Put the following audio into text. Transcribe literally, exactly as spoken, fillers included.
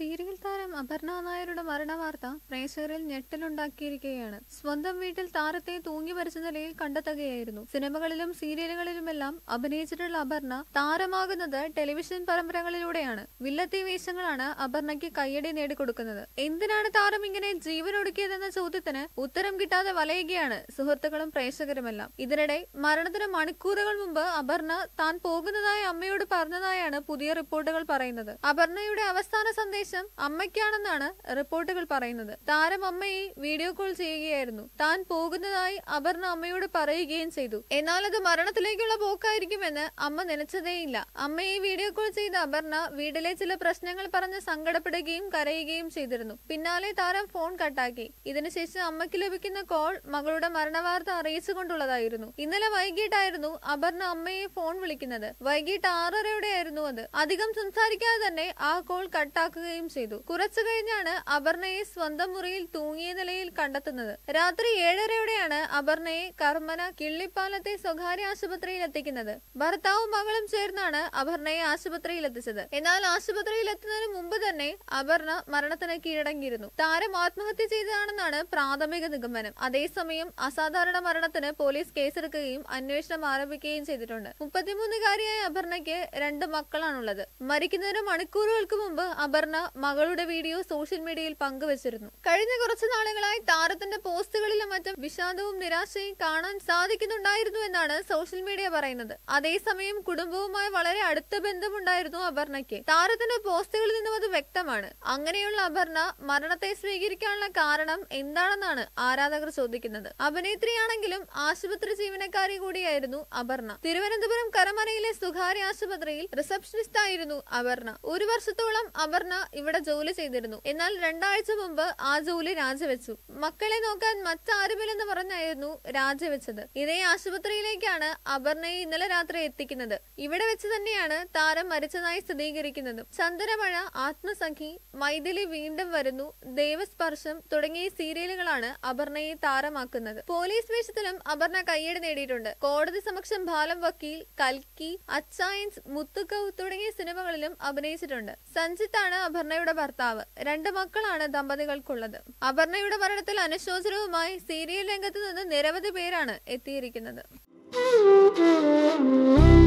Serial താരം അപർണ നായരുടെ മരണവാർത്ത പ്രേക്ഷകരിൽ ഞെട്ടലുണ്ടാക്കിയിരിക്കുകയാണ്. സ്വന്തം വീട്ടിൽ താരത്തെ തൂങ്ങി മരിച്ച നിലയിൽ കണ്ടെത്തുകയായിരുന്നു. സിനിമകളിലും സീരിയലുകളിലുമെല്ലാം അഭിനയിച്ചിട്ടുള്ള അപർണ താരമാകുന്നത് ടെലിവിഷൻ പരമ്പരകളിലൂടെയാണ്. വില്ലത്തി വേഷങ്ങളാണ് അപർണയ്ക്ക് കയ്യടി നേടിക്കൊടുക്കുന്നത്. എന്തിനാണ് താരം ഇങ്ങനെ ജീവനൊടുക്കിയതെന്ന ചോദ്യത്തിന് ഉത്തരം കിട്ടാതെ വലയുകയാണ് സുഹൃത്തുക്കളും പ്രേക്ഷകരുമെല്ലാം. ഇതിനിടെ മരണത്തിന് മണിക്കൂറുകൾ മുമ്പ് അപർണ താൻ പോകുന്നതായി അമ്മയോട് പറഞ്ഞതായാണ് പുതിയ റിപ്പോർട്ടുകൾ പറയുന്നത്. അപർണയുടെ അവസാന സന്ദേശം അമ്മയ്ക്കാണെന്നാണ് റിപ്പോർട്ടുകൾ പറയുന്നത്. താരം അമ്മയെ വീഡിയോ കോൾ ചെയ്യുകയായിരുന്നു. താൻ പോകുന്നതായി അപർണ അമ്മയോട് പറയുകയും ചെയ്തു. എന്നാൽ അത് മരണത്തിലേക്കുള്ള പോക്കായിരിക്കുമെന്ന് അമ്മ നനച്ചതേയില്ല. അമ്മയെ വീഡിയോ കോൾ ചെയ്ത അപർണ വീട്ടിലെ ചില പ്രശ്നങ്ങൾ പറഞ്ഞ് സങ്കടപ്പെടുകയും കരയുകയും ചെയ്തിരുന്നു. പിന്നാലെ താരം ഫോൺ കട്ടാക്കി. ഇതിനുശേഷം അമ്മയ്ക്ക് ലഭിക്കുന്ന കോൾ മകളുടെ മരണവാർത്ത അറിയിച്ചുകൊണ്ടുള്ളതായിരുന്നു. ഇന്നലെ വൈകിട്ടായിരുന്നു അപർണ അമ്മയെ ഫോൺ വിളിക്കുന്നത്. വൈകിട്ട് ആറരയോടെ ആയിരുന്നു അത്. അധികം സംസാരിക്കാതെ തന്നെ ആ കോൾ കട്ടാക്കുക ചെയ്തു. കുറച്ചു കഴിഞ്ഞാണ് അപർണയെ സ്വന്തം മുറിയിൽ തൂങ്ങിയ നിലയിൽ കണ്ടെത്തുന്നത്. രാത്രി ഏഴരയോടെയാണ് അപർണയെ കർമ്മന കിള്ളിപ്പാലത്തെ സ്വകാര്യ ആശുപത്രിയിൽ എത്തിക്കുന്നത്. ഭർത്താവും മകളും ചേർന്നാണ് അപർണയെ ആശുപത്രിയിൽ എത്തിച്ചത്. എന്നാൽ ആശുപത്രിയിൽ എത്തുന്നതിന് മുമ്പ് തന്നെ അപർണ മരണത്തിന് കീഴടങ്ങിയിരുന്നു. താരം ആത്മഹത്യ ചെയ്തതാണെന്നാണ് പ്രാഥമിക നിഗമനം. അതേസമയം അസാധാരണ മരണത്തിന് പോലീസ് കേസെടുക്കുകയും അന്വേഷണം ആരംഭിക്കുകയും ചെയ്തിട്ടുണ്ട്. മുപ്പത്തിമൂന്നുകാരിയായ അപർണയ്ക്ക് രണ്ട് മക്കളാണുള്ളത്. മരിക്കുന്നതിന് മണിക്കൂറുകൾക്ക് മുമ്പ് അപർണ മകളുടെ വീഡിയോ സോഷ്യൽ മീഡിയയിൽ പങ്കുവച്ചിരുന്നു. കഴിഞ്ഞ കുറച്ചു നാളുകളായി താരത്തിന്റെ പോസ്റ്റുകളിലും മറ്റും വിഷാദവും നിരാശയും കാണാൻ സാധിക്കുന്നുണ്ടായിരുന്നു എന്നാണ് സോഷ്യൽ മീഡിയ പറയുന്നത്. അതേസമയം കുടുംബവുമായി വളരെ അടുത്ത ബന്ധമുണ്ടായിരുന്നു അപർണയ്ക്ക്. താരത്തിന്റെ പോസ്റ്റുകളിൽ നിന്നും അത് വ്യക്തമാണ്. അങ്ങനെയുള്ള അപർണ മരണത്തെ സ്വീകരിക്കാനുള്ള കാരണം എന്താണെന്നാണ് ആരാധകർ ചോദിക്കുന്നത്. അഭിനേത്രിയാണെങ്കിലും ആശുപത്രി ജീവനക്കാരി കൂടിയായിരുന്നു അപർണ. തിരുവനന്തപുരം കരമനയിലെ സ്വകാര്യ ആശുപത്രിയിൽ റിസപ്ഷനിസ്റ്റ് ആയിരുന്നു അപർണ. ഒരു വർഷത്തോളം അപർണ ഇവിടെ ജോലി ചെയ്തിരുന്നു. എന്നാൽ രണ്ടാഴ്ച മുമ്പ് ആ ജോലി രാജിവെച്ചു. മക്കളെ നോക്കാൻ മറ്റാരുമില്ലെന്ന് പറഞ്ഞായിരുന്നു രാജിവെച്ചത്. ഇതേ ആശുപത്രിയിലേക്കാണ് അപർണയെ ഇന്നലെ രാത്രി എത്തിക്കുന്നത്. ഇവിടെ വെച്ച് തന്നെയാണ് താരം മരിച്ചതായി സ്ഥിരീകരിക്കുന്നത്. ചന്ദനമഴ, ആത്മസഖി, മൈഥിലി വീണ്ടും വരുന്നു, ദേവസ്പർശം തുടങ്ങിയ സീരിയലുകളാണ് അപർണയെ താരമാക്കുന്നത്. പോലീസ് വേഷത്തിലും അപർണ കയ്യടി നേടിയിട്ടുണ്ട്. കോടതി സമക്ഷം ബാലം വക്കീൽ, കൽക്കി, അച്ചായൻസ്, മുത്തുക്കൗ തുടങ്ങിയ സിനിമകളിലും അഭിനയിച്ചിട്ടുണ്ട്. സഞ്ജിത്താണ് അപർണയുടെ ഭർത്താവ്. രണ്ട് മക്കളാണ് ദമ്പതികൾക്കുള്ളത്. അപർണയുടെ മരണത്തിൽ അനുശോചനവുമായി സീരിയൽ രംഗത്ത് നിന്ന് നിരവധി പേരാണ് എത്തിയിരിക്കുന്നത്.